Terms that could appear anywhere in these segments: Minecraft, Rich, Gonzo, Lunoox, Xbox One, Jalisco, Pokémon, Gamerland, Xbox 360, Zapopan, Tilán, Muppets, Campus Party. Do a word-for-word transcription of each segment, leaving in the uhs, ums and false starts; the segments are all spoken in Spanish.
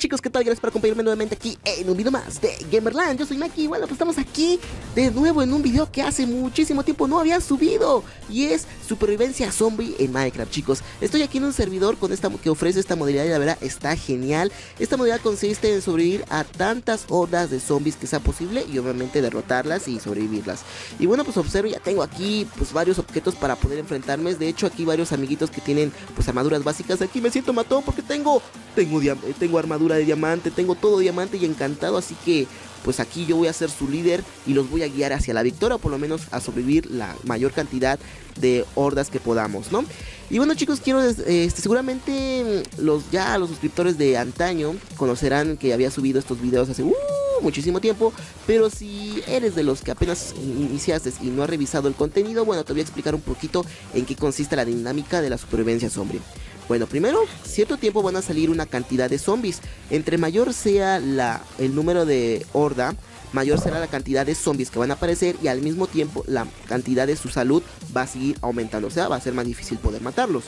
chicos, ¿qué tal? Gracias por acompañarme nuevamente aquí en un video más de Gamerland. Yo soy Maki, bueno, pues estamos aquí de nuevo en un video que hace muchísimo tiempo no había subido, y es supervivencia zombie en Minecraft, chicos. Estoy aquí en un servidor con esta que ofrece esta modalidad y la verdad está genial. Esta modalidad consiste en sobrevivir a tantas hordas de zombies que sea posible y obviamente derrotarlas y sobrevivirlas. Y bueno, pues observo, ya tengo aquí pues varios objetos para poder enfrentarme. De hecho, aquí varios amiguitos que tienen pues armaduras básicas. Aquí me siento matón porque tengo tengo tengo armadura de diamante, tengo todo diamante y encantado, así que pues aquí yo voy a ser su líder y los voy a guiar hacia la victoria, o por lo menos a sobrevivir la mayor cantidad de hordas que podamos, ¿no? Y bueno, chicos, quiero este, seguramente los ya los suscriptores de antaño conocerán que había subido estos videos hace uh, muchísimo tiempo, pero si eres de los que apenas iniciaste y no has revisado el contenido, bueno, te voy a explicar un poquito en qué consiste la dinámica de la supervivencia zombie. Bueno, primero, cierto tiempo van a salir una cantidad de zombies. Entre mayor sea la, el número de horda, mayor será la cantidad de zombies que van a aparecer, y al mismo tiempo la cantidad de su salud va a seguir aumentando. O sea, va a ser más difícil poder matarlos.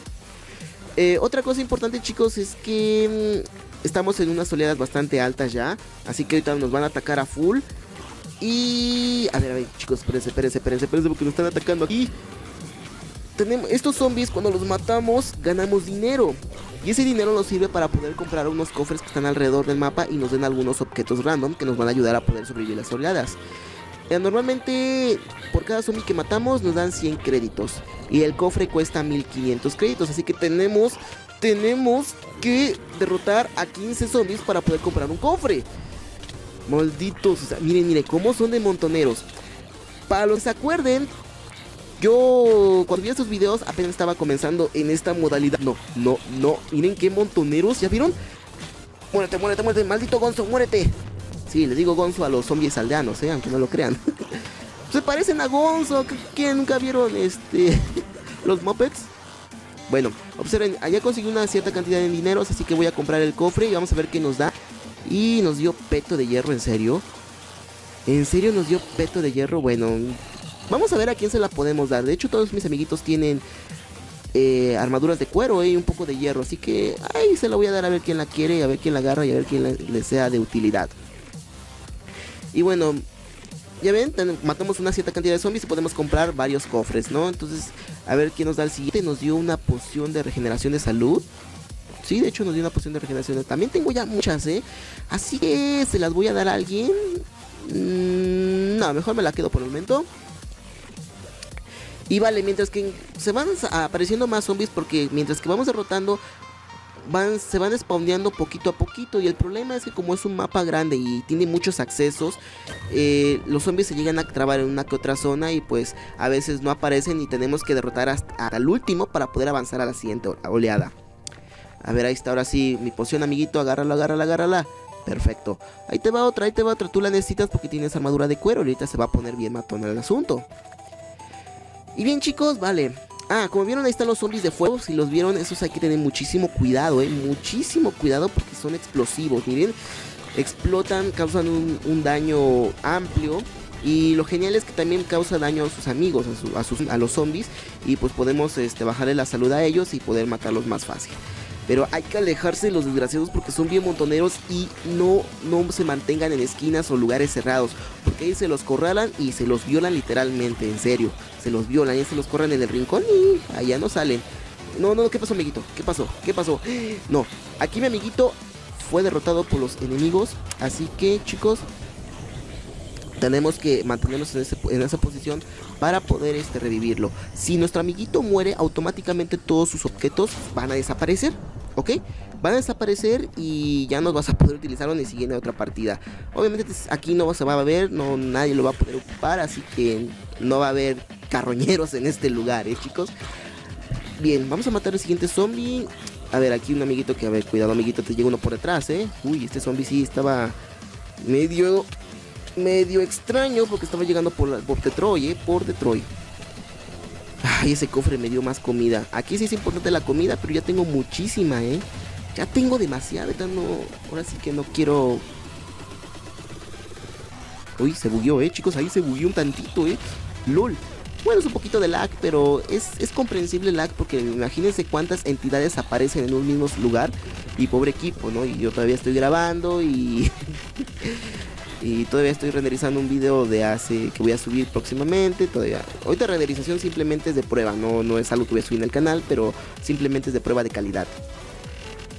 Eh, otra cosa importante, chicos, es que mmm, estamos en unas oleadas bastante altas ya. Así que ahorita nos van a atacar a full. Y... A ver, a ver, chicos, espérense, espérense, espérense, espérense porque nos están atacando aquí. Tenemos, estos zombies cuando los matamos ganamos dinero, y ese dinero nos sirve para poder comprar unos cofres que están alrededor del mapa y nos den algunos objetos random que nos van a ayudar a poder sobrevivir las oleadas. eh, Normalmente por cada zombie que matamos nos dan cien créditos, y el cofre cuesta mil quinientos créditos. Así que tenemos, tenemos que derrotar a quince zombies para poder comprar un cofre. Malditos, o sea, miren, miren cómo son de montoneros. Para los que se acuerden, yo cuando vi estos videos apenas estaba comenzando en esta modalidad. No, no, no, miren qué montoneros, ¿ya vieron? Muérete, muérete, muérete, maldito Gonzo, muérete. Sí, les digo Gonzo a los zombies aldeanos, eh, aunque no lo crean. Se parecen a Gonzo, ¿qué? ¿Nunca vieron este los Muppets? Bueno, observen, allá conseguí una cierta cantidad de dineros, así que voy a comprar el cofre y vamos a ver qué nos da. Y nos dio peto de hierro, ¿en serio? ¿En serio nos dio peto de hierro? Bueno... Vamos a ver a quién se la podemos dar. De hecho, todos mis amiguitos tienen eh, armaduras de cuero eh, y un poco de hierro. Así que ahí se la voy a dar a ver quién la quiere, a ver quién la agarra y a ver quién le, le sea de utilidad. Y bueno, ya ven, matamos una cierta cantidad de zombies y podemos comprar varios cofres, ¿no? Entonces, a ver quién nos da el siguiente. Nos dio una poción de regeneración de salud. Sí, de hecho nos dio una poción de regeneración de salud. También tengo ya muchas, ¿eh? Así que se las voy a dar a alguien. Mm, no, mejor me la quedo por el momento. Y vale, mientras que se van apareciendo más zombies, porque mientras que vamos derrotando, van, se van spawneando poquito a poquito. Y el problema es que como es un mapa grande y tiene muchos accesos, eh, los zombies se llegan a trabar en una que otra zona y pues a veces no aparecen y tenemos que derrotar hasta, hasta el último para poder avanzar a la siguiente oleada. A ver, ahí está, ahora sí, mi poción, amiguito, agárrala, agárrala, agárrala. Perfecto, ahí te va otra, ahí te va otra, tú la necesitas porque tienes armadura de cuero, ahorita se va a poner bien matón el asunto. Y bien, chicos, vale. Ah, como vieron, ahí están los zombies de fuego. Si los vieron, esos hay que tener muchísimo cuidado, eh. Muchísimo cuidado porque son explosivos, miren. Explotan, causan un, un daño amplio. Y lo genial es que también causa daño a sus amigos, a, su, a, sus, a los zombies. Y pues podemos este, bajarle la salud a ellos y poder matarlos más fácil. Pero hay que alejarse de los desgraciados porque son bien montoneros y no, no se mantengan en esquinas o lugares cerrados. Porque ahí se los corralan y se los violan literalmente, en serio. Se los violan y se los corran en el rincón y allá no salen. No, no, ¿qué pasó, amiguito? ¿Qué pasó? ¿Qué pasó? No, aquí mi amiguito fue derrotado por los enemigos. Así que, chicos, tenemos que mantenernos en, ese, en esa posición para poder este, revivirlo. Si nuestro amiguito muere, automáticamente todos sus objetos van a desaparecer, ¿ok? Van a desaparecer y ya no vas a poder utilizarlo ni siquiera en otra partida. Obviamente aquí no se va a ver, no, nadie lo va a poder ocupar, así que no va a haber carroñeros en este lugar, ¿eh, chicos? Bien, vamos a matar al siguiente zombie. A ver, aquí un amiguito que, a ver, cuidado, amiguito, te llega uno por detrás, ¿eh? Uy, este zombie sí estaba medio... medio extraño porque estaba llegando por, la, por Detroit, eh, por Detroit. Ay, ese cofre me dio más comida. Aquí sí es importante la comida, pero ya tengo muchísima, eh. Ya tengo demasiada, ya no, ahora sí que no quiero. Uy, se bugueó, eh, chicos, ahí se bugueó un tantito, eh. LOL. Bueno, es un poquito de lag, pero es, es comprensible el lag, porque imagínense cuántas entidades aparecen en un mismo lugar. Y pobre equipo, ¿no? Y yo todavía estoy grabando y... y todavía estoy renderizando un video de hace... que voy a subir próximamente. Todavía... ahorita renderización simplemente es de prueba, no, no es algo que voy a subir en el canal, pero simplemente es de prueba de calidad.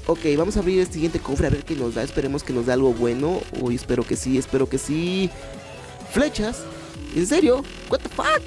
Ok, vamos a abrir el siguiente cofre a ver qué nos da. Esperemos que nos dé algo bueno. Uy, espero que sí, espero que sí. Flechas, ¿en serio? What the fuck?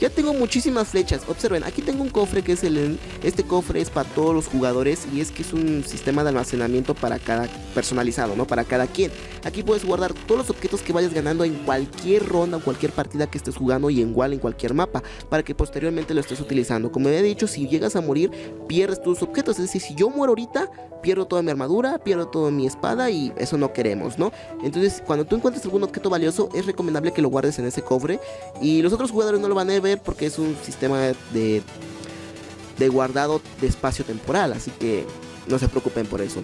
Ya tengo muchísimas flechas. Observen, aquí tengo un cofre que es el... este cofre es para todos los jugadores, y es que es un sistema de almacenamiento para cada... personalizado, ¿no? Para cada quien. Aquí puedes guardar todos los objetos que vayas ganando en cualquier ronda o cualquier partida que estés jugando, y en igual en cualquier mapa, para que posteriormente lo estés utilizando. Como he dicho, si llegas a morir, pierdes tus objetos. Es decir, si yo muero ahorita, pierdo toda mi armadura, pierdo toda mi espada, y eso no queremos, ¿no? Entonces, cuando tú encuentres algún objeto valioso, es recomendable que lo guardes en ese cofre, y los otros jugadores no lo van a ver porque es un sistema de, de guardado de espacio temporal, así que no se preocupen por eso.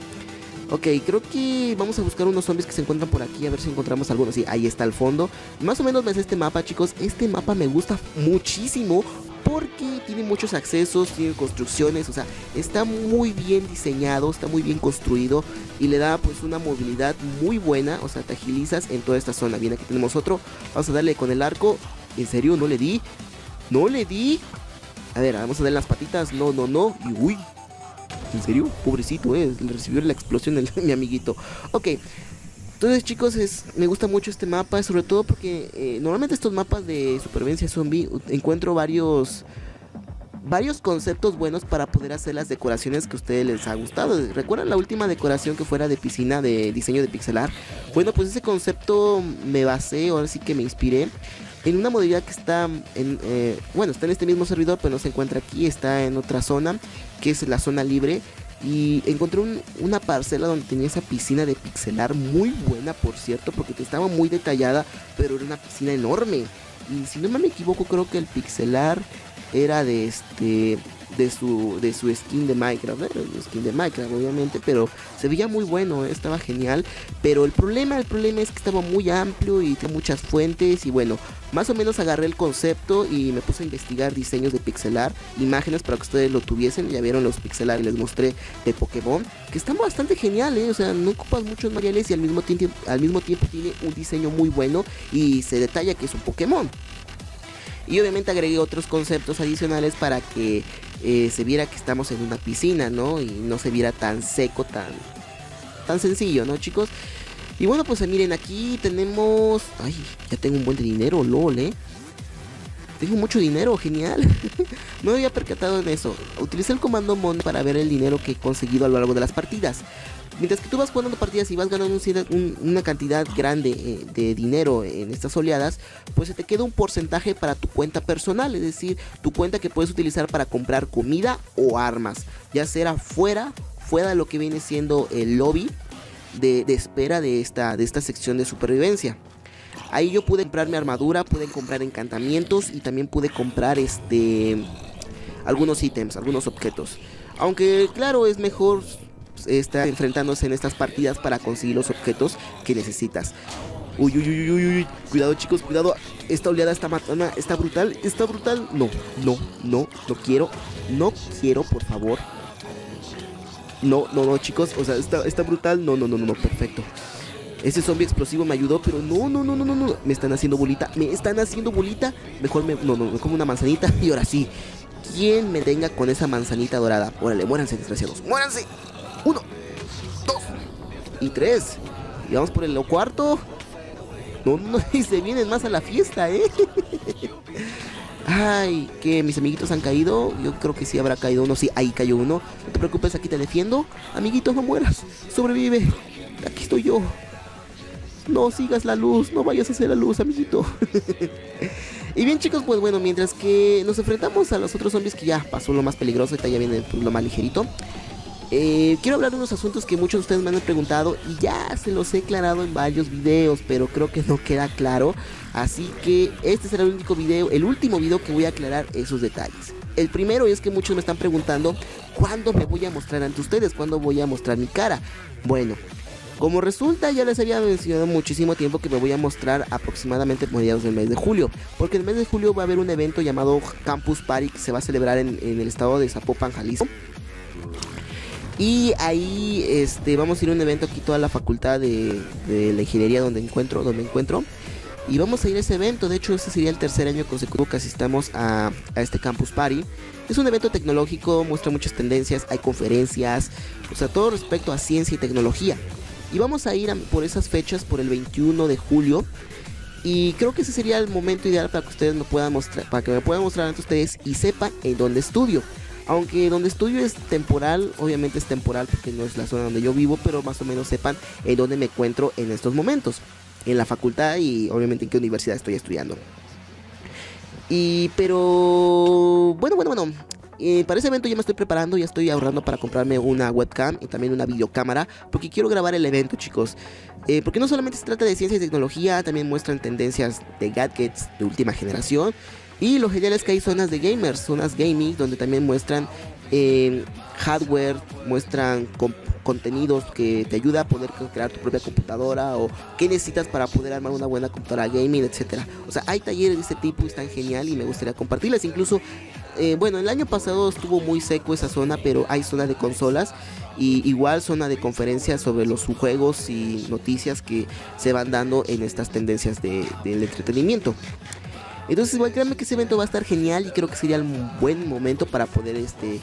Ok, creo que vamos a buscar unos zombies que se encuentran por aquí, a ver si encontramos algunos. Sí, ahí está al fondo. Más o menos ves este mapa, chicos. Este mapa me gusta muchísimo porque tiene muchos accesos, tiene construcciones, o sea, está muy bien diseñado, está muy bien construido, y le da pues una movilidad muy buena, o sea, te agilizas en toda esta zona. Bien, aquí tenemos otro, vamos a darle con el arco. ¿En serio? ¿No le di? ¿No le di? A ver, vamos a darle las patitas. No, no, no. Y uy. ¿En serio? Pobrecito, eh. Le recibió la explosión el, mi amiguito. Ok. Entonces, chicos, es, me gusta mucho este mapa. Sobre todo porque eh, normalmente estos mapas de supervivencia zombie encuentro varios... varios conceptos buenos para poder hacer las decoraciones que a ustedes les ha gustado. ¿Recuerdan la última decoración que fuera de piscina, de diseño de pixelar? Bueno, pues ese concepto me basé, ahora sí que me inspiré en una modalidad que está en, eh, bueno, está en este mismo servidor, pero no se encuentra aquí, está en otra zona, que es la zona libre. Y encontré un, una parcela donde tenía esa piscina de pixelar, muy buena por cierto, porque estaba muy detallada, pero era una piscina enorme. Y si no me equivoco, creo que el pixelar era de este de su de su skin de Minecraft, ¿eh? Skin de Minecraft obviamente, pero se veía muy bueno, ¿eh? Estaba genial, pero el problema el problema es que estaba muy amplio y tenía muchas fuentes. Y bueno, más o menos agarré el concepto y me puse a investigar diseños de pixelar, imágenes para que ustedes lo tuviesen. Ya vieron los pixelar que les mostré de Pokémon, que están bastante genial, ¿eh? O sea, no ocupas muchos materiales y al mismo tiempo al mismo tiempo tiene un diseño muy bueno y se detalla que es un Pokémon. Y obviamente agregué otros conceptos adicionales para que eh, se viera que estamos en una piscina, ¿no? Y no se viera tan seco, tan, tan sencillo, ¿no, chicos? Y bueno, pues miren, aquí tenemos... ay, ya tengo un buen de dinero, lol, ¿eh? Tengo mucho dinero, genial. No me había percatado en eso. Utilicé el comando mon para ver el dinero que he conseguido a lo largo de las partidas. Mientras que tú vas jugando partidas y vas ganando un, un, una cantidad grande eh, de dinero en estas oleadas, pues se te queda un porcentaje para tu cuenta personal, es decir, tu cuenta que puedes utilizar para comprar comida o armas, ya sea fuera, fuera de lo que viene siendo el lobby de, de espera de esta, de esta sección de supervivencia. Ahí yo pude comprar mi armadura, pude comprar encantamientos y también pude comprar este algunos ítems, algunos objetos. Aunque claro, es mejor... está enfrentándose en estas partidas para conseguir los objetos que necesitas. Uy, uy, uy, uy, uy, cuidado chicos, cuidado. Esta oleada está matona, está brutal, está brutal. No, no, no, no quiero, no quiero, por favor. No, no, no, chicos, o sea, está, está brutal. No, no, no, no, no, perfecto. Ese zombie explosivo me ayudó, pero no, no, no, no, no, no. Me están haciendo bolita, me están haciendo bolita. Mejor me, no, no, me como una manzanita y ahora sí. ¿Quién me tenga con esa manzanita dorada? Órale, muéranse, desgraciados, muéranse. Uno, dos y tres. Y vamos por el cuarto. No, no, y se vienen más a la fiesta, ¿eh? Ay, que mis amiguitos han caído. Yo creo que sí habrá caído uno. Sí, ahí cayó uno. No te preocupes, aquí te defiendo. Amiguitos, no mueras. Sobrevive. Aquí estoy yo. No sigas la luz. No vayas a hacer la luz, amiguito. Y bien chicos, pues bueno, mientras que nos enfrentamos a los otros zombies, que ya pasó lo más peligroso, ahorita ya viene lo más ligerito. Eh, quiero hablar de unos asuntos que muchos de ustedes me han preguntado y ya se los he aclarado en varios videos, pero creo que no queda claro. Así que este será el único video, el último video que voy a aclarar esos detalles. El primero es que muchos me están preguntando, ¿cuándo me voy a mostrar ante ustedes? ¿Cuándo voy a mostrar mi cara? Bueno, Como resulta, ya les había mencionado muchísimo tiempo que me voy a mostrar aproximadamente mediados del mes de julio, porque en el mes de julio va a haber un evento llamado Campus Party que se va a celebrar en, en el estado de Zapopan, Jalisco. Y ahí este, vamos a ir a un evento aquí toda la facultad de, de la ingeniería donde encuentro, donde encuentro. Y vamos a ir a ese evento. De hecho, este sería el tercer año consecutivo que asistamos a, a este Campus Party. Es un evento tecnológico, muestra muchas tendencias, hay conferencias, o sea, todo respecto a ciencia y tecnología. Y vamos a ir a, por esas fechas, por el veintiuno de julio. Y creo que ese sería el momento ideal para que ustedes me puedan mostrar, para que me puedan mostrar ante ustedes y sepan en dónde estudio. Aunque donde estudio es temporal, obviamente es temporal porque no es la zona donde yo vivo, pero más o menos sepan en dónde me encuentro en estos momentos, en la facultad y obviamente en qué universidad estoy estudiando. Y pero bueno, bueno, bueno, eh, para ese evento ya me estoy preparando, ya estoy ahorrando para comprarme una webcam y también una videocámara, porque quiero grabar el evento, chicos. Eh, porque no solamente se trata de ciencia y tecnología, también muestran tendencias de gadgets de última generación. Y lo genial es que hay zonas de gamers, zonas gaming, donde también muestran eh, hardware, muestran contenidos que te ayuda a poder crear tu propia computadora o qué necesitas para poder armar una buena computadora gaming, etcétera. O sea, hay talleres de este tipo, están genial y me gustaría compartirles. Incluso, eh, bueno, el año pasado estuvo muy seco esa zona, pero hay zona de consolas y igual zona de conferencias sobre los juegos y noticias que se van dando en estas tendencias de, del entretenimiento. Entonces, igual, créanme que ese evento va a estar genial y creo que sería un buen momento para poder este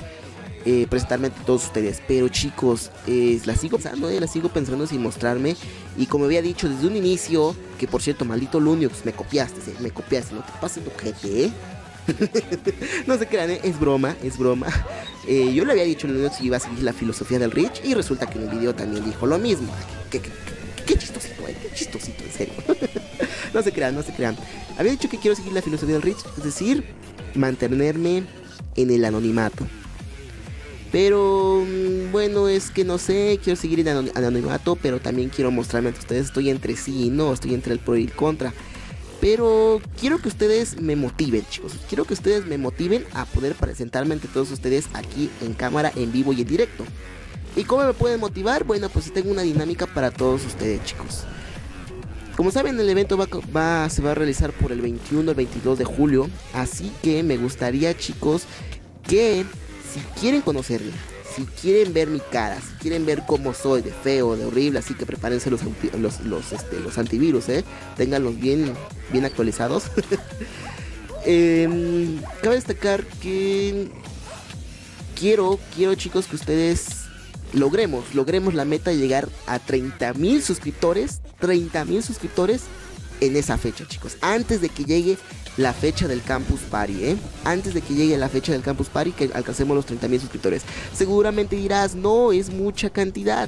eh, presentarme ante todos ustedes. Pero chicos, eh, la sigo pensando, eh, la sigo pensando sin mostrarme. Y como había dicho desde un inicio, que por cierto, maldito Lunoox, me copiaste, eh, me copiaste, no te pases tu jefe, ¿eh? No se crean, ¿eh? Es broma, es broma. Eh, yo le había dicho a Lunoox que iba a seguir la filosofía del Rich y resulta que en el video también dijo lo mismo. ¿Qué, qué, qué, qué chistosito, eh? Qué chistosito, en serio. No se crean, no se crean. Había dicho que quiero seguir la filosofía del Rich, es decir, mantenerme en el anonimato. Pero bueno, es que no sé, quiero seguir en el anonimato, pero también quiero mostrarme ante ustedes. Estoy entre sí y no, estoy entre el pro y el contra. Pero quiero que ustedes me motiven, chicos. Quiero que ustedes me motiven a poder presentarme ante todos ustedes aquí en cámara, en vivo y en directo. ¿Y cómo me pueden motivar? Bueno, pues tengo una dinámica para todos ustedes, chicos. Como saben, el evento va, va, se va a realizar por el veintiuno al veintidós de julio. Así que me gustaría, chicos, que si quieren conocerme, si quieren ver mi cara, si quieren ver cómo soy de feo, de horrible, así que prepárense los, los, los, este, los antivirus, ¿eh? Ténganlos bien, bien actualizados. eh, cabe destacar que quiero, quiero, chicos, que ustedes... Logremos, logremos la meta de llegar a treinta mil suscriptores, treinta mil suscriptores en esa fecha, chicos. Antes de que llegue la fecha del Campus Party, ¿eh? Antes de que llegue la fecha del Campus Party, que alcancemos los treinta mil suscriptores. Seguramente dirás, no, es mucha cantidad.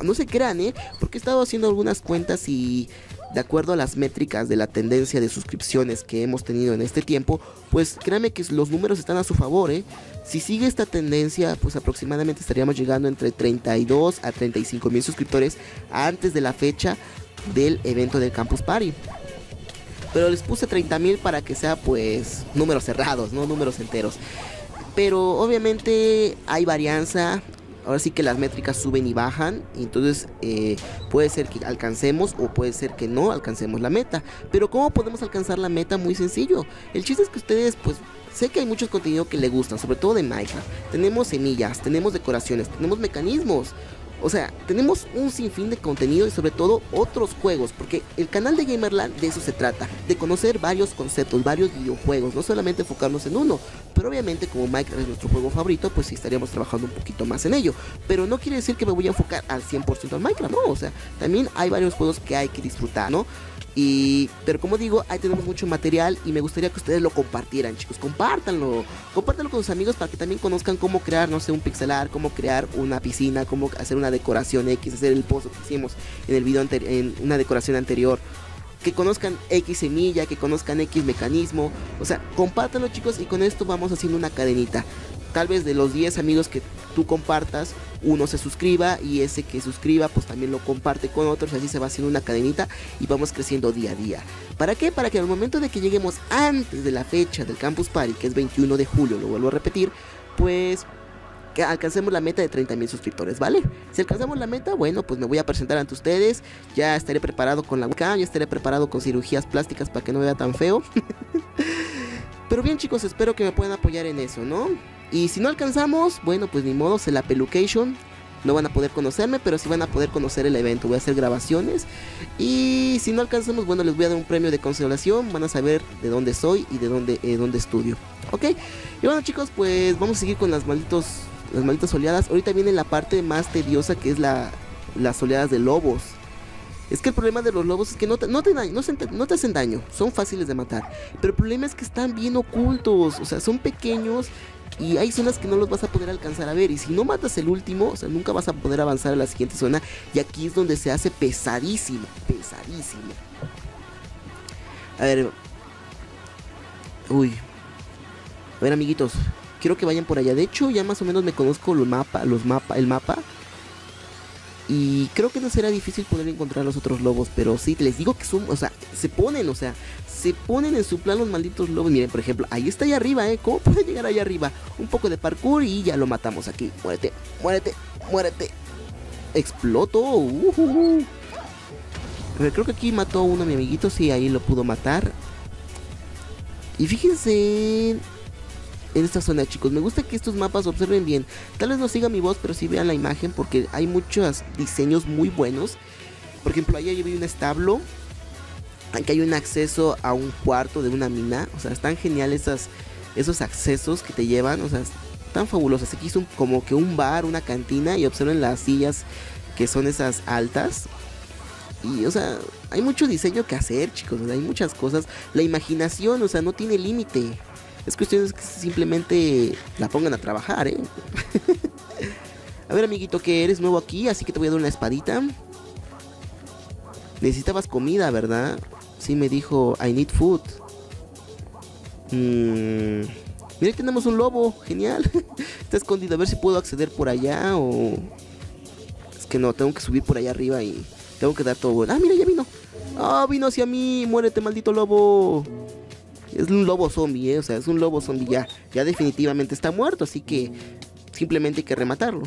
No se crean, ¿eh? Porque he estado haciendo algunas cuentas y... de acuerdo a las métricas de la tendencia de suscripciones que hemos tenido en este tiempo, pues créanme que los números están a su favor, ¿eh? Si sigue esta tendencia, pues aproximadamente estaríamos llegando entre treinta y dos a treinta y cinco mil suscriptores antes de la fecha del evento del Campus Party. Pero les puse treinta mil para que sea pues números cerrados, no números enteros. Pero obviamente hay varianza. Ahora sí que las métricas suben y bajan, entonces eh, puede ser que alcancemos o puede ser que no alcancemos la meta. Pero ¿cómo podemos alcanzar la meta? Muy sencillo. El chiste es que ustedes, pues, sé que hay muchos contenidos que les gustan, sobre todo de Minecraft. Tenemos semillas, tenemos decoraciones, tenemos mecanismos. O sea, tenemos un sinfín de contenido y sobre todo otros juegos, porque el canal de Gamerland de eso se trata, de conocer varios conceptos, varios videojuegos, no solamente enfocarnos en uno. Pero obviamente como Minecraft es nuestro juego favorito, pues sí estaríamos trabajando un poquito más en ello. Pero no quiere decir que me voy a enfocar al cien por ciento al Minecraft, no, o sea, también hay varios juegos que hay que disfrutar, ¿no? Y, pero como digo, ahí tenemos mucho material y me gustaría que ustedes lo compartieran, chicos. Compártanlo, compártanlo con sus amigos para que también conozcan cómo crear, no sé, un pixelar, cómo crear una piscina, cómo hacer una decoración X, hacer el pozo que hicimos en el video anterior, en una decoración anterior. Que conozcan X semilla, que conozcan X mecanismo. O sea, compártanlo, chicos, y con esto vamos haciendo una cadenita. Tal vez de los diez amigos que tú compartas, uno se suscriba y ese que suscriba pues también lo comparte con otros. Así se va haciendo una cadenita y vamos creciendo día a día. ¿Para qué? Para que al momento de que lleguemos antes de la fecha del Campus Party, que es veintiuno de julio, lo vuelvo a repetir, pues que alcancemos la meta de treinta mil suscriptores, ¿vale? Si alcanzamos la meta, bueno, pues me voy a presentar ante ustedes. Ya estaré preparado con la webcam, ya estaré preparado con cirugías plásticas para que no me vea tan feo. Pero bien, chicos, espero que me puedan apoyar en eso, ¿no? Y si no alcanzamos, bueno, pues ni modo, se la pelucation. No van a poder conocerme, pero sí van a poder conocer el evento. Voy a hacer grabaciones. Y si no alcanzamos, bueno, les voy a dar un premio de consolación. Van a saber de dónde soy y de dónde, eh, dónde estudio. Ok. Y bueno, chicos, pues vamos a seguir con las malditos, las malditas oleadas. Ahorita viene la parte más tediosa, que es la, las oleadas de lobos. Es que el problema de los lobos es que no te, no, te daño, no, se, no te hacen daño. Son fáciles de matar. Pero el problema es que están bien ocultos. O sea, son pequeños. Y hay zonas que no los vas a poder alcanzar a ver. Y si no matas el último, o sea, nunca vas a poder avanzar a la siguiente zona. Y aquí es donde se hace pesadísimo. Pesadísimo. A ver. Uy. A ver, amiguitos, quiero que vayan por allá. De hecho, ya más o menos me conozco los mapas, los mapa, el mapa. Y creo que no será difícil poder encontrar los otros lobos. Pero sí, les digo que son, o sea, se ponen, o sea, se ponen en su plan los malditos lobos. Miren, por ejemplo, ahí está allá arriba, ¿eh? ¿Cómo puede llegar allá arriba? Un poco de parkour y ya lo matamos aquí. Muérete, muérete, muérete. Exploto. Uh, uh, uh. A ver, creo que aquí mató a uno a mi amiguito. Sí, ahí lo pudo matar. Y fíjense... en esta zona, chicos, me gusta que estos mapas observen bien. Tal vez no siga mi voz, pero sí vean la imagen, porque hay muchos diseños muy buenos. Por ejemplo, ahí yo vi un establo. Aquí hay un acceso a un cuarto de una mina. O sea, están geniales esas, esos accesos que te llevan. O sea, están fabulosos. Aquí es un, como que un bar, una cantina. Y observen las sillas que son esas altas. Y, o sea, hay mucho diseño que hacer, chicos. O sea, hay muchas cosas. La imaginación, o sea, no tiene límite. Es cuestión de que simplemente la pongan a trabajar, ¿eh? A ver, amiguito, que eres nuevo aquí, así que te voy a dar una espadita. Necesitabas comida, ¿verdad? Sí, me dijo, I need food. Mm, mira, tenemos un lobo, genial. Está escondido, a ver si puedo acceder por allá o... Es que no, tengo que subir por allá arriba y tengo que dar todo... Ah, mira, ya vino. Ah, oh, vino hacia mí, muérete, maldito lobo. Es un lobo zombie, ¿eh? O sea, es un lobo zombie ya. Ya definitivamente está muerto, así que simplemente hay que rematarlo.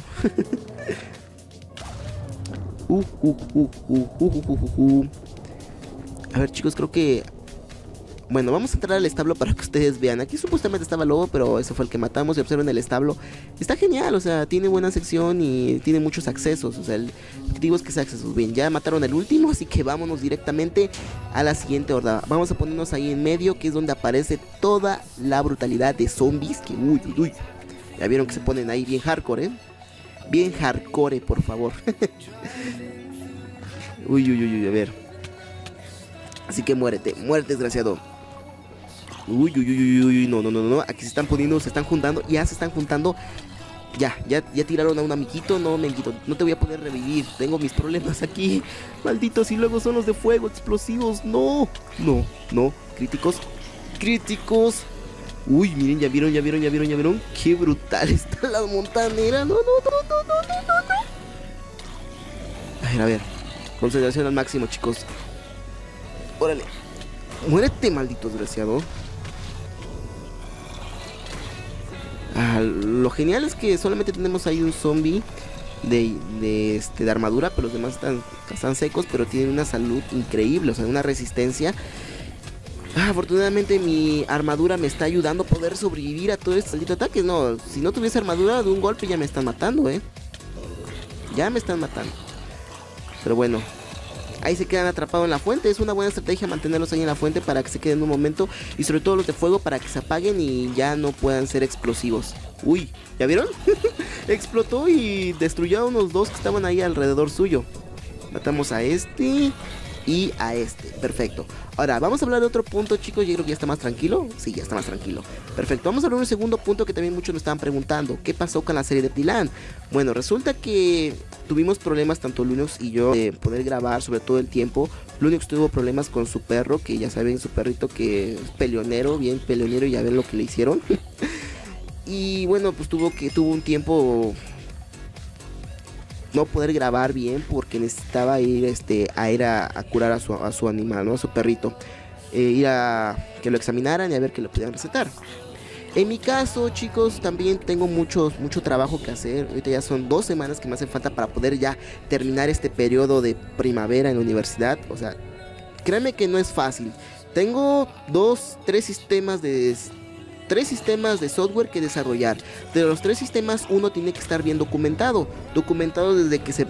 uh, uh, uh, uh, uh, uh, uh, uh. A ver, chicos, creo que... Bueno, vamos a entrar al establo para que ustedes vean. Aquí supuestamente estaba el lobo, pero ese fue el que matamos. Y observen el establo. Está genial, o sea, tiene buena sección y tiene muchos accesos. O sea, el objetivo es que sea accesos. Bien, ya mataron el último, así que vámonos directamente a la siguiente horda. Vamos a ponernos ahí en medio, que es donde aparece toda la brutalidad de zombies. Que uy, uy, uy. Ya vieron que se ponen ahí bien hardcore, ¿eh? Bien hardcore, por favor. Uy, uy, uy, uy, a ver. Así que muérete, muérete, desgraciado. Uy, uy, uy, uy, uy, no, no, no, no, aquí se están poniendo, se están juntando, ya se están juntando. Ya, ya, ya tiraron a un amiguito, no, amiguito, no te voy a poder revivir, tengo mis problemas aquí. Malditos, y luego son los de fuego, explosivos, no, no, no, críticos, críticos. Uy, miren, ya vieron, ya vieron, ya vieron, ya vieron, qué brutal está la montanera, no, no, no, no, no, no, no. A ver, a ver, concentración al máximo, chicos. Órale, muérete, maldito desgraciado. Ah, lo genial es que solamente tenemos ahí un zombie de, de, este, de armadura, pero los demás están, están secos, pero tienen una salud increíble, o sea, una resistencia. Ah, afortunadamente mi armadura me está ayudando a poder sobrevivir a todos estos ataques. No, si no tuviese armadura, de un golpe ya me están matando, eh. Ya me están matando. Pero bueno, ahí se quedan atrapados en la fuente. Es una buena estrategia mantenerlos ahí en la fuente para que se queden un momento. Y sobre todo los de fuego para que se apaguen y ya no puedan ser explosivos. Uy, ¿ya vieron? Explotó y destruyó a unos dos que estaban ahí alrededor suyo. Matamos a este y a este, perfecto. Ahora, vamos a hablar de otro punto, chicos. Yo creo que ya está más tranquilo. Sí, ya está más tranquilo. Perfecto, vamos a hablar de un segundo punto que también muchos nos estaban preguntando. ¿Qué pasó con la serie de Tilán? Bueno, resulta que... tuvimos problemas tanto Lunoox y yo de poder grabar sobre todo el tiempo. Lunoox tuvo problemas con su perro, que ya saben, su perrito que es peleonero, bien peleonero, y ya ven lo que le hicieron. Y bueno, pues tuvo que tuvo un tiempo no poder grabar bien porque necesitaba ir este a ir a, a curar a su, a su animal, ¿no? A su perrito. Eh, ir a que lo examinaran y a ver qué le podían recetar. En mi caso, chicos, también tengo muchos, mucho trabajo que hacer. Ahorita ya son dos semanas que me hacen falta para poder ya terminar este periodo de primavera en la universidad. O sea, créanme que no es fácil. Tengo dos, tres sistemas de... Tres sistemas de software que desarrollar. De los tres sistemas, uno tiene que estar bien documentado. Documentado desde que se,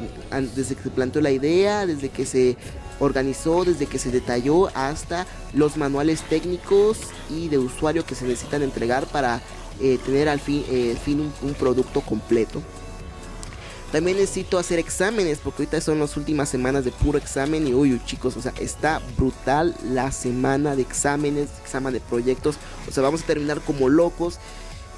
desde que se planteó la idea, desde que se organizó, desde que se detalló, hasta los manuales técnicos y de usuario que se necesitan entregar para eh, tener al fin, eh, fin un, un producto completo. También necesito hacer exámenes, porque ahorita son las últimas semanas de puro examen. Y uy, chicos, o sea, está brutal la semana de exámenes, examen de proyectos. O sea, vamos a terminar como locos.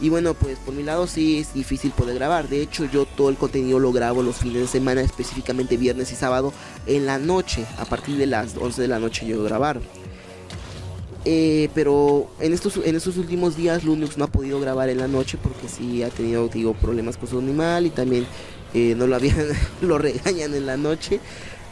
Y bueno, pues por mi lado sí es difícil poder grabar. De hecho, yo todo el contenido lo grabo los fines de semana, específicamente viernes y sábado en la noche. A partir de las once de la noche yo voy a grabar. Eh, pero en estos, en estos últimos días Lunoox no ha podido grabar en la noche, porque sí ha tenido, digo, problemas con su animal. Y también... Eh, no lo habían, lo regañan en la noche.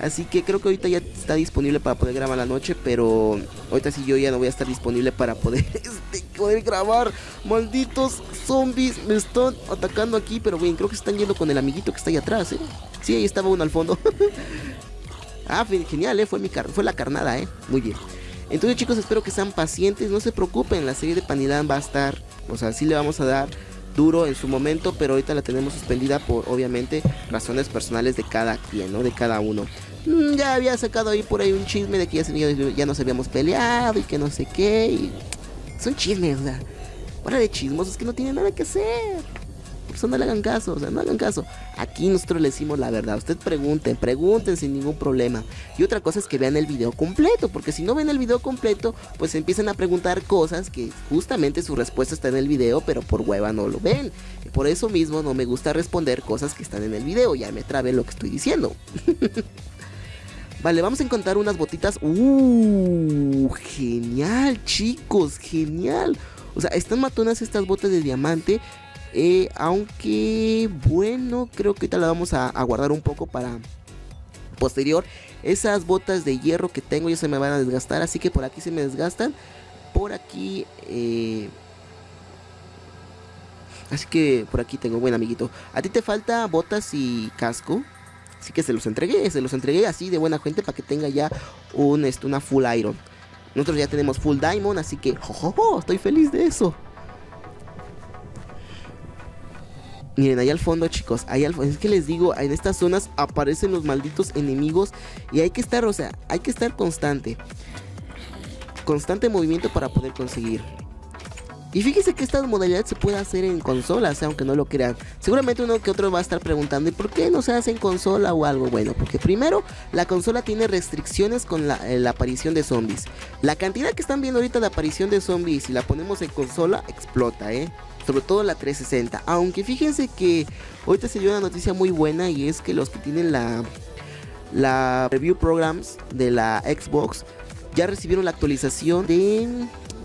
Así que creo que ahorita ya está disponible para poder grabar la noche, pero ahorita sí yo ya no voy a estar disponible para poder, este, poder grabar. Malditos zombies, me están atacando aquí, pero bien, creo que están yendo con el amiguito que está ahí atrás, ¿eh? Sí, ahí estaba uno al fondo. Ah, genial, ¿eh? Fue, mi car fue la carnada, ¿eh? Muy bien. Entonces, chicos, espero que sean pacientes, no se preocupen, la serie de Panilán va a estar, o sea, sí le vamos a dar duro en su momento, pero ahorita la tenemos suspendida por, obviamente, razones personales de cada quien, ¿no? De cada uno. Ya había sacado ahí por ahí un chisme de que ya, ya nos habíamos peleado y que no sé qué. Y... son chismes, o sea, hora de chismosos que no tienen nada que hacer. Por eso no le hagan caso, o sea, no hagan caso. Aquí nosotros le decimos la verdad. Usted pregunten, pregunten sin ningún problema. Y otra cosa es que vean el video completo, porque si no ven el video completo, pues empiezan a preguntar cosas que justamente su respuesta está en el video, pero por hueva no lo ven. Por eso mismo no me gusta responder cosas que están en el video. Ya me trabé lo que estoy diciendo. Vale, vamos a encontrar unas botitas. ¡Uh! Genial, chicos, genial. O sea, están matonas estas botas de diamante. Eh, aunque bueno, creo que ahorita la vamos a, a guardar un poco para posterior. Esas botas de hierro que tengo ya se me van a desgastar, así que por aquí se me desgastan. Por aquí eh... así que por aquí tengo, buen amiguito. A ti te falta botas y casco, así que se los entregué, se los entregué así de buena gente para que tenga ya un, este, una full iron. Nosotros ya tenemos full diamond, así que jo, jo, jo, estoy feliz de eso. Miren, ahí al fondo, chicos, ahí al fondo, es que les digo, en estas zonas aparecen los malditos enemigos y hay que estar, o sea, hay que estar constante. Constante movimiento para poder conseguir. Y fíjense que esta modalidad se puede hacer en consola, o sea, aunque no lo crean. Seguramente uno que otro va a estar preguntando, ¿y por qué no se hace en consola o algo? Bueno, porque primero, la consola tiene restricciones con la, eh, la aparición de zombies. La cantidad que están viendo ahorita de aparición de zombies, si la ponemos en consola, explota, ¿eh? Sobre todo la trescientos sesenta, aunque fíjense que ahorita se dio una noticia muy buena, y es que los que tienen la, la review programs de la Xbox ya recibieron la actualización de,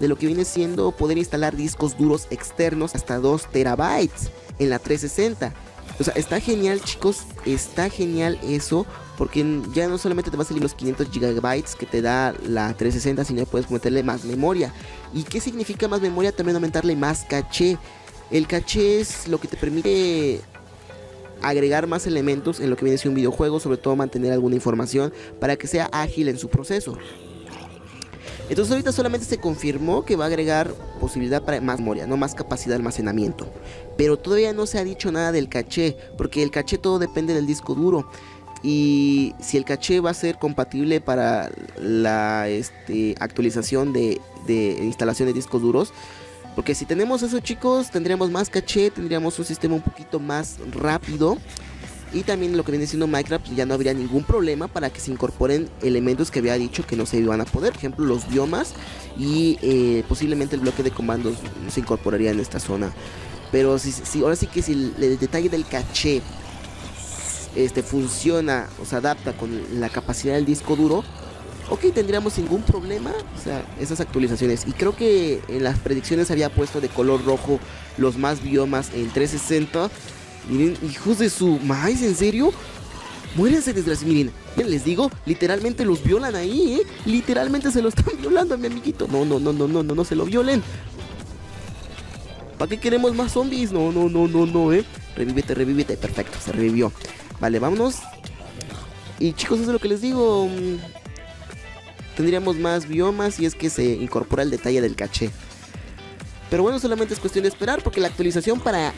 de lo que viene siendo poder instalar discos duros externos hasta dos terabytes en la trescientos sesenta. O sea, está genial, chicos, está genial eso, porque ya no solamente te vas a salir los quinientos gigabytes que te da la trescientos sesenta, sino que puedes meterle más memoria. ¿Y qué significa más memoria? También aumentarle más caché. El caché es lo que te permite agregar más elementos en lo que viene siendo un videojuego, sobre todo mantener alguna información para que sea ágil en su proceso. Entonces ahorita solamente se confirmó que va a agregar posibilidad para más memoria, no más capacidad de almacenamiento. Pero todavía no se ha dicho nada del caché, porque el caché todo depende del disco duro. Y si el caché va a ser compatible para la este, actualización de, de instalación de discos duros. Porque si tenemos eso, chicos, tendríamos más caché, tendríamos un sistema un poquito más rápido. Y también lo que viene siendo Minecraft, ya no habría ningún problema para que se incorporen elementos que había dicho que no se iban a poder. Por ejemplo, los biomas y eh, posiblemente el bloque de comandos se incorporaría en esta zona. Pero si, si, ahora sí que si el, el detalle del caché... Este, funciona o se adapta con la capacidad del disco duro, ok, tendríamos ningún problema, o sea, esas actualizaciones. Y creo que en las predicciones había puesto de color rojo los más biomas en trescientos sesenta. Miren, hijos de su maíz, ¿en serio? Muérense, desgraciados. Miren, les digo, literalmente los violan ahí, ¿eh? Literalmente se lo están violando a mi amiguito. No, no, no, no, no, no, no se lo violen. ¿Para qué queremos más zombies? No, no, no, no, no, eh. Revívete, revívete. Perfecto, se revivió. Vale, vámonos. Y chicos, eso es lo que les digo. Tendríamos más biomas y es que se incorpora el detalle del caché. Pero bueno, solamente es cuestión de esperar, porque la actualización para...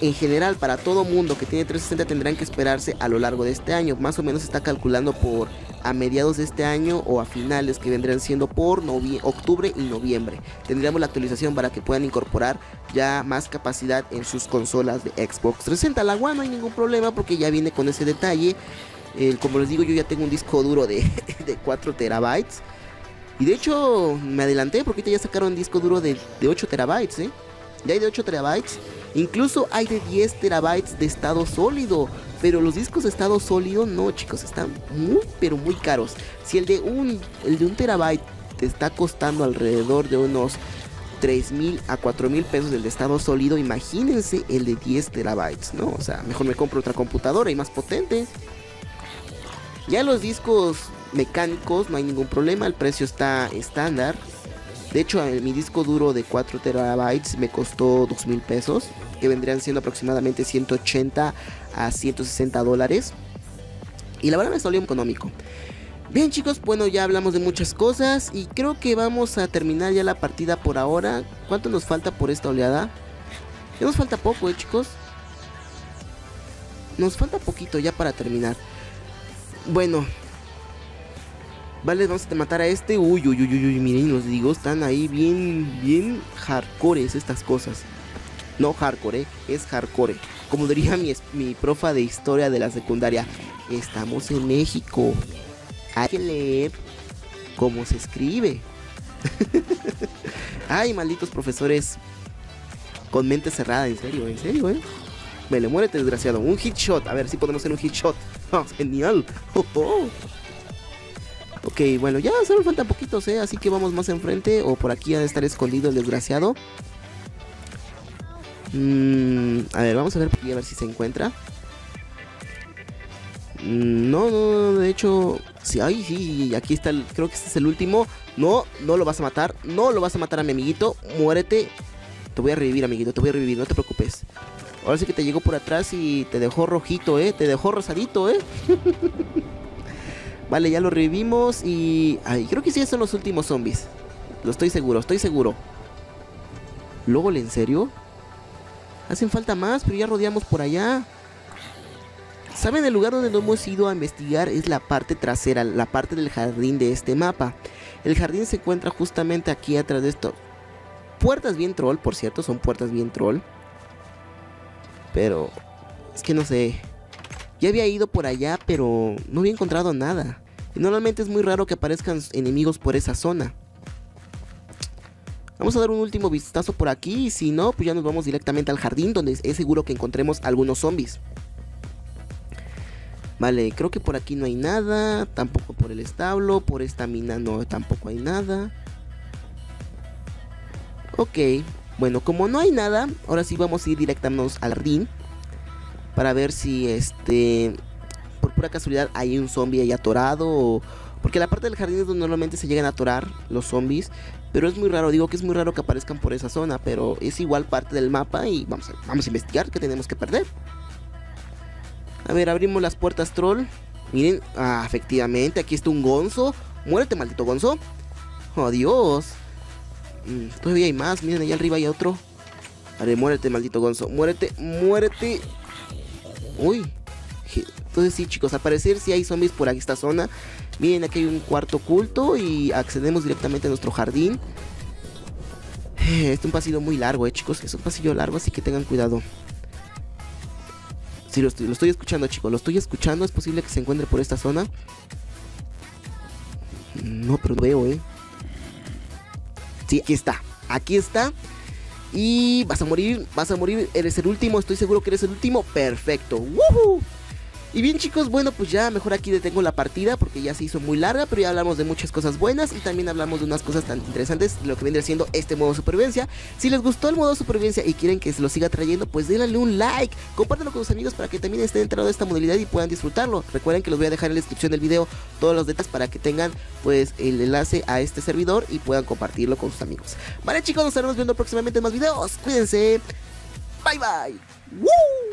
en general, para todo mundo que tiene trescientos sesenta tendrán que esperarse a lo largo de este año. Más o menos se está calculando por a mediados de este año o a finales, que vendrán siendo por octubre y noviembre. Tendríamos la actualización para que puedan incorporar ya más capacidad en sus consolas de Xbox trescientos sesenta. La One no hay ningún problema porque ya viene con ese detalle. Eh, como les digo, yo ya tengo un disco duro de, de cuatro terabytes. Y de hecho me adelanté porque ya sacaron disco duro de, de ocho terabytes, ¿eh? Ya hay de ocho terabytes. Incluso hay de diez terabytes de estado sólido. Pero los discos de estado sólido no, chicos, están muy pero muy caros. Si el de un, el de un terabyte te está costando alrededor de unos tres mil a cuatro mil pesos el de estado sólido, imagínense el de diez terabytes, ¿no? O sea, mejor me compro otra computadora y más potente. Ya los discos mecánicos no hay ningún problema, el precio está estándar. De hecho, mi disco duro de cuatro terabytes me costó dos mil pesos, que vendrían siendo aproximadamente ciento ochenta a ciento sesenta dólares. Y la verdad me salió económico. Bien, chicos, bueno, ya hablamos de muchas cosas y creo que vamos a terminar ya la partida por ahora. ¿Cuánto nos falta por esta oleada? Ya nos falta poco, eh, chicos. Nos falta poquito ya para terminar. Bueno... Vale, vamos a matar a este. Uy, uy, uy, uy, miren, los digo, están ahí bien, bien hardcores estas cosas. No hardcore, eh, es hardcore. Como diría mi, mi profa de historia de la secundaria, estamos en México, hay que leer cómo se escribe. Ay, malditos profesores con mente cerrada, en serio, en serio, eh. Vale, muérete, desgraciado. Un hit shot, a ver si podemos hacer un hit shot. Oh, genial. Oh, oh. Ok, bueno, ya solo faltan poquitos, ¿eh? Así que vamos más enfrente. O por aquí ha de estar escondido el desgraciado. Mm, a ver, vamos a ver por aquí, a ver si se encuentra. Mm, no, no, no, de hecho... Sí, ay, sí, aquí está, el, creo que este es el último. No, no lo vas a matar. No lo vas a matar a mi amiguito. Muérete. Te voy a revivir, amiguito, te voy a revivir, no te preocupes. Ahora sí que te llegó por atrás y te dejó rojito, ¿eh? Te dejó rosadito, ¿eh? Vale, ya lo revivimos y... Ay, creo que sí son los últimos zombies. Lo estoy seguro, estoy seguro. ¿Luego, en serio? Hacen falta más, pero ya rodeamos por allá. ¿Saben? El lugar donde no hemos ido a investigar es la parte trasera, la parte del jardín de este mapa. El jardín se encuentra justamente aquí atrás de esto. Puertas bien troll, por cierto, son puertas bien troll. Pero... es que no sé... Ya había ido por allá, pero no había encontrado nada. Y normalmente es muy raro que aparezcan enemigos por esa zona. Vamos a dar un último vistazo por aquí. Y si no, pues ya nos vamos directamente al jardín, donde es seguro que encontremos algunos zombies. Vale, creo que por aquí no hay nada. Tampoco por el establo. Por esta mina no, tampoco hay nada. Ok, bueno, como no hay nada, ahora sí vamos a ir directamente al jardín. Para ver si, este, por pura casualidad hay un zombie ahí atorado o... Porque la parte del jardín es donde normalmente se llegan a atorar los zombies. Pero es muy raro, digo que es muy raro que aparezcan por esa zona. Pero es igual parte del mapa y vamos a, vamos a investigar, que tenemos que perder. A ver, abrimos las puertas troll. Miren, ah, efectivamente, aquí está un Gonzo. Muérete, maldito Gonzo. Oh, Dios. Mm, todavía hay más, miren, allá arriba hay otro. A ver, muérete, maldito Gonzo. Muérete, muérete. Uy, entonces sí, chicos, al parecer sí hay zombies por aquí esta zona. Miren, aquí hay un cuarto oculto y accedemos directamente a nuestro jardín. Este es un pasillo muy largo, eh, chicos, es un pasillo largo, así que tengan cuidado. Sí, lo estoy, lo estoy escuchando, chicos, lo estoy escuchando, es posible que se encuentre por esta zona. No, pero lo veo, eh. Sí, aquí está, aquí está. Y vas a morir, vas a morir, eres el último, estoy seguro que eres el último. Perfecto, ¡woohoo! Y bien chicos, bueno pues ya mejor aquí detengo la partida porque ya se hizo muy larga, pero ya hablamos de muchas cosas buenas y también hablamos de unas cosas tan interesantes de lo que vendría siendo este modo supervivencia. Si les gustó el modo supervivencia y quieren que se lo siga trayendo, pues denle un like, compártelo con sus amigos para que también estén enterados de esta modalidad y puedan disfrutarlo. Recuerden que los voy a dejar en la descripción del video todos los detalles para que tengan pues el enlace a este servidor y puedan compartirlo con sus amigos. Vale chicos, nos estaremos viendo próximamente en más videos, cuídense, bye bye. ¡Woo!